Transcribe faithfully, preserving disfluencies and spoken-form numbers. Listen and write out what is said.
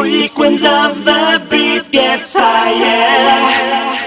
frequency of the beat gets higher.